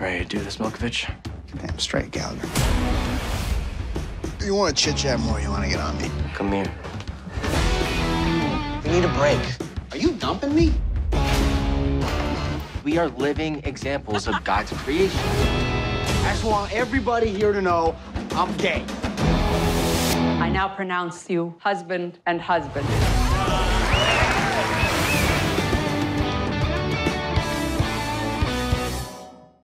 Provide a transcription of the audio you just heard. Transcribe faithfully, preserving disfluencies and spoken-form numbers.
Ready to do this, Milkovich? Damn straight, Gallagher. You want to chit-chat more, you want to get on me? Come here. We need a break. Are you dumping me? We are living examples of God's creation. I just want everybody here to know I'm gay. I now pronounce you husband and husband.